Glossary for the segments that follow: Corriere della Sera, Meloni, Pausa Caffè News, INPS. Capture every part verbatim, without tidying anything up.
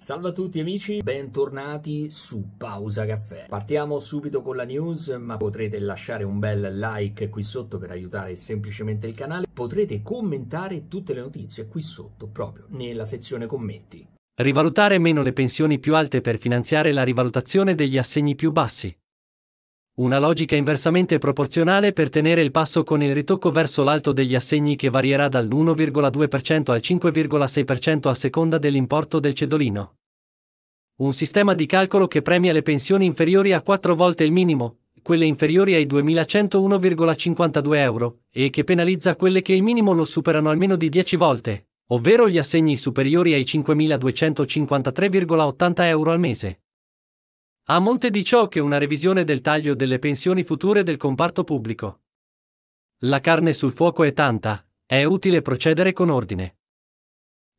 Salve a tutti amici, bentornati su Pausa Caffè. Partiamo subito con la news, ma potrete lasciare un bel like qui sotto per aiutare semplicemente il canale. Potrete commentare tutte le notizie qui sotto, proprio nella sezione commenti. Rivalutare meno le pensioni più alte per finanziare la rivalutazione degli assegni più bassi. Una logica inversamente proporzionale per tenere il passo con il ritocco verso l'alto degli assegni che varierà dall'uno virgola due per cento al cinque virgola sei per cento a seconda dell'importo del cedolino. Un sistema di calcolo che premia le pensioni inferiori a quattro volte il minimo, quelle inferiori ai duemilacentouno virgola cinquantadue euro, e che penalizza quelle che il minimo lo superano almeno di dieci volte, ovvero gli assegni superiori ai cinquemiladuecentocinquantatré virgola ottanta euro al mese. A monte di ciò che una revisione del taglio delle pensioni future del comparto pubblico. La carne sul fuoco è tanta, è utile procedere con ordine.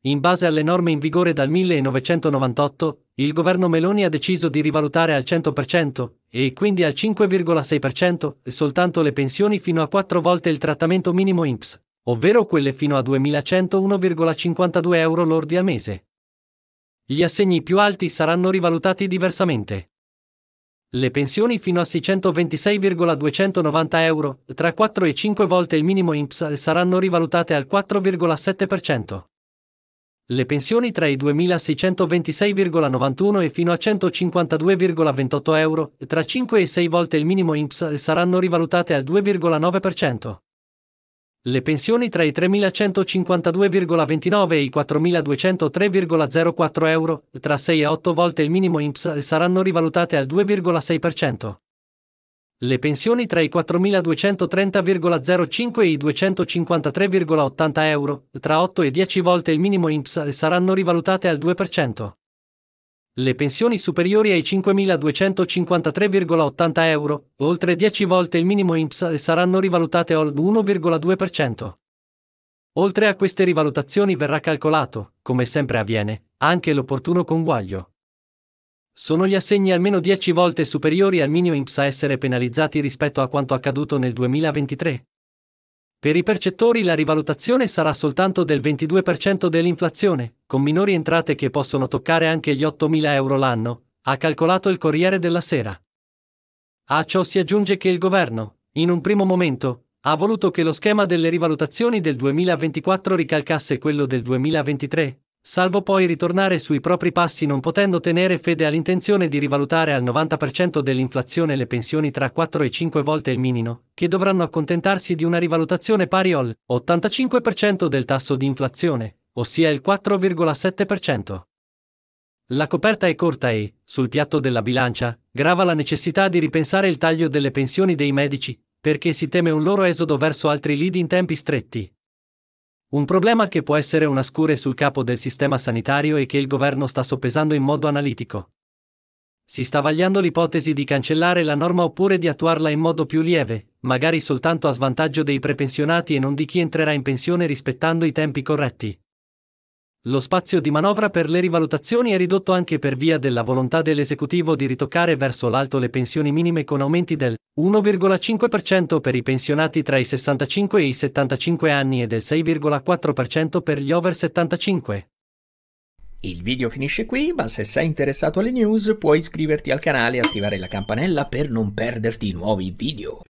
In base alle norme in vigore dal millenovecentonovantotto, il governo Meloni ha deciso di rivalutare al cento per cento, e quindi al cinque virgola sei per cento, soltanto le pensioni fino a quattro volte il trattamento minimo I N P S, ovvero quelle fino a duemilacentouno virgola cinquantadue euro lordi al mese. Gli assegni più alti saranno rivalutati diversamente. Le pensioni fino a seicentoventisei virgola duecentonovanta euro, tra quattro e cinque volte il minimo I N P S, saranno rivalutate al quattro virgola sette per cento. Le pensioni tra i duemilaseicentoventisei virgola novantuno e fino a centocinquantadue virgola ventotto euro, tra cinque e sei volte il minimo I N P S, saranno rivalutate al due virgola nove per cento. Le pensioni tra i tremilacentocinquantadue virgola ventinove e i quattromiladuecentotre virgola zero quattro euro, tra sei e otto volte il minimo I N P S, saranno rivalutate al due virgola sei per cento. Le pensioni tra i quattromiladuecentotrenta virgola zero cinque e i duecentocinquantatré virgola ottanta euro, tra otto e dieci volte il minimo I N P S, saranno rivalutate al due per cento. Le pensioni superiori ai cinquemiladuecentocinquantatré virgola ottanta euro, oltre dieci volte il minimo I N P S, saranno rivalutate all'uno virgola due per cento. Oltre a queste rivalutazioni verrà calcolato, come sempre avviene, anche l'opportuno conguaglio. Sono gli assegni almeno dieci volte superiori al minimo I N P S a essere penalizzati rispetto a quanto accaduto nel duemilaventitré. Per i percettori la rivalutazione sarà soltanto del ventidue per cento dell'inflazione, con minori entrate che possono toccare anche gli ottomila euro l'anno, ha calcolato il Corriere della Sera. A ciò si aggiunge che il governo, in un primo momento, ha voluto che lo schema delle rivalutazioni del duemilaventiquattro ricalcasse quello del duemilaventitré, salvo poi ritornare sui propri passi non potendo tenere fede all'intenzione di rivalutare al novanta per cento dell'inflazione le pensioni tra quattro e cinque volte il minimo, che dovranno accontentarsi di una rivalutazione pari al ottantacinque per cento del tasso di inflazione, ossia il quattro virgola sette per cento. La coperta è corta e, sul piatto della bilancia, grava la necessità di ripensare il taglio delle pensioni dei medici, perché si teme un loro esodo verso altri lidi in tempi stretti. Un problema che può essere una scure sul capo del sistema sanitario e che il governo sta soppesando in modo analitico. Si sta vagliando l'ipotesi di cancellare la norma oppure di attuarla in modo più lieve, magari soltanto a svantaggio dei prepensionati e non di chi entrerà in pensione rispettando i tempi corretti. Lo spazio di manovra per le rivalutazioni è ridotto anche per via della volontà dell'esecutivo di ritoccare verso l'alto le pensioni minime con aumenti del uno virgola cinque per cento per i pensionati tra i sessantacinque e i settantacinque anni e del sei virgola quattro per cento per gli over settantacinque. Il video finisce qui, ma se sei interessato alle news puoi iscriverti al canale e attivare la campanella per non perderti nuovi video.